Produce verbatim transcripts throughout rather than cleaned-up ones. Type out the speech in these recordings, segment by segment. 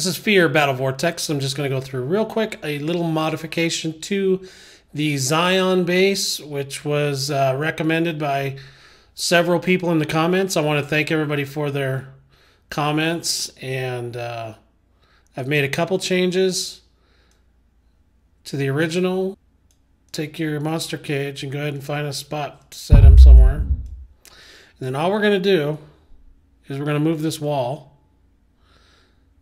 This is Fear Battle Vortex. I'm just going to go through real quick a little modification to the Xyon base, which was uh, recommended by several people in the comments. I want to thank everybody for their comments, and uh, I've made a couple changes to the original. Take your monster cage and go ahead and find a spot to set him somewhere. And then all we're going to do is we're going to move this wall.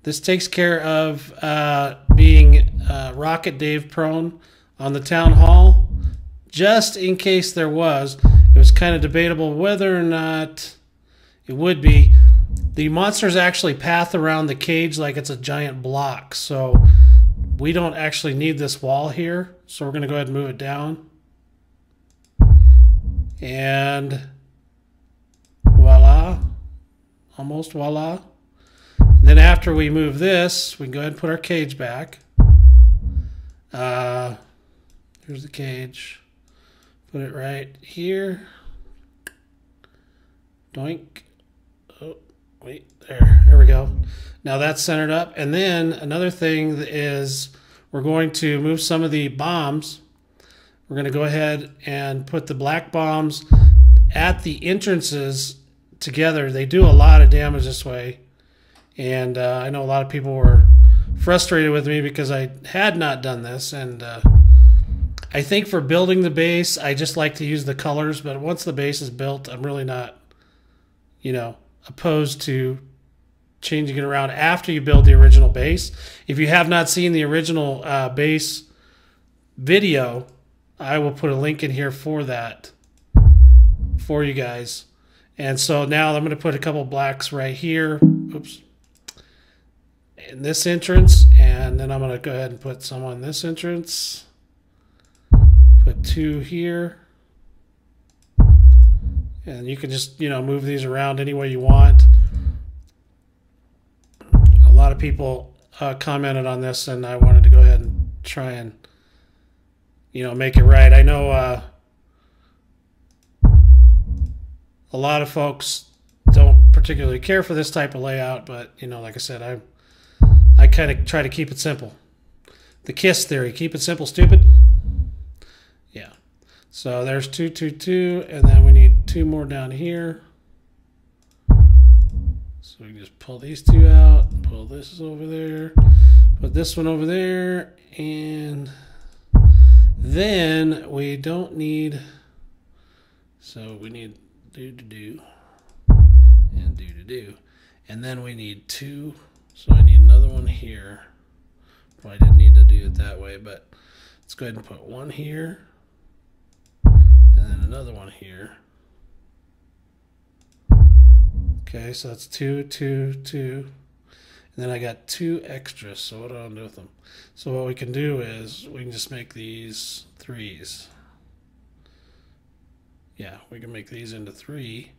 This takes care of uh, being uh, Rocket Dave prone on the town hall, just in case there was. It was kind of debatable whether or not it would be. The monsters actually path around the cage like it's a giant block, so we don't actually need this wall here. So we're going to go ahead and move it down. And voila. Almost voila. And then after we move this, we can go ahead and put our cage back. Uh, here's the cage. Put it right here. Doink. Oh. Wait, there, there we go. Now that's centered up. And then another thing is we're going to move some of the bombs. We're going to go ahead and put the black bombs at the entrances together. They do a lot of damage this way. And uh, I know a lot of people were frustrated with me because I had not done this. And uh, I think for building the base, I just like to use the colors. But once the base is built, I'm really not, you know, opposed to changing it around after you build the original base. If you have not seen the original uh, base video, I will put a link in here for that for you guys. And so now I'm going to put a couple blacks right here. Oops. In this entrance, and then I'm going to go ahead and put some on this entrance. Put two here. And you can just, you know, move these around any way you want. A lot of people uh, commented on this, and I wanted to go ahead and try and, you know, make it right. I know uh, a lot of folks don't particularly care for this type of layout, but, you know, like I said, I, I kind of try to keep it simple. The KISS theory, keep it simple, stupid. Yeah. So there's two, two, two, and then we need two more down here. So we can just pull these two out, pull this over there, put this one over there, and then we don't need, so we need do-do-do and do-do-do. And then we need two, so I need another one here. Probably didn't need to do it that way, but let's go ahead and put one here. And then another one here. Okay, so that's two, two, two. And then I got two extras, so what do I do with them? So what we can do is we can just make these threes. Yeah, we can make these into three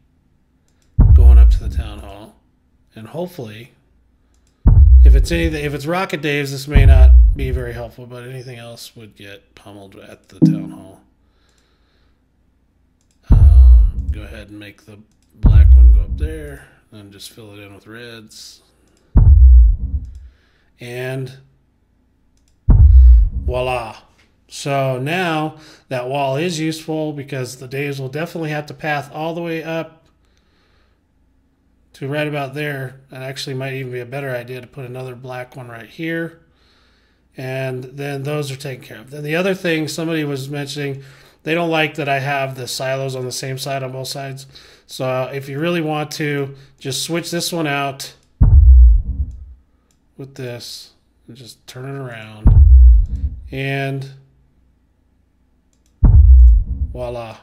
going up to the town hall. And hopefully, if it's anything, if it's Rocket Dave's, this may not be very helpful, but anything else would get pummeled at the town hall. Go ahead and make the black one go up there and just fill it in with reds. And voila. So now that wall is useful because the Daves will definitely have to path all the way up to right about there. And actually might even be a better idea to put another black one right here. And then those are taken care of. Then the other thing somebody was mentioning, they don't like that I have the silos on the same side on both sides. So if you really want to, just switch this one out with this and just turn it around. And voila.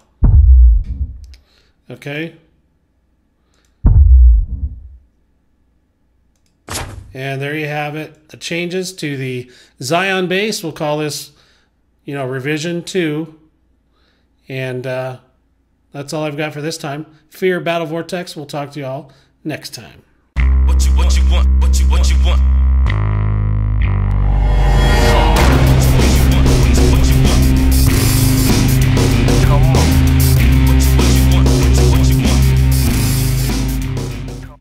Okay. And there you have it. The changes to the Xyon base. We'll call this, you know, revision two. And uh, that's all I've got for this time. Fear Battle Vortex. We'll talk to y'all next time. What you, what you want? What you, what you want?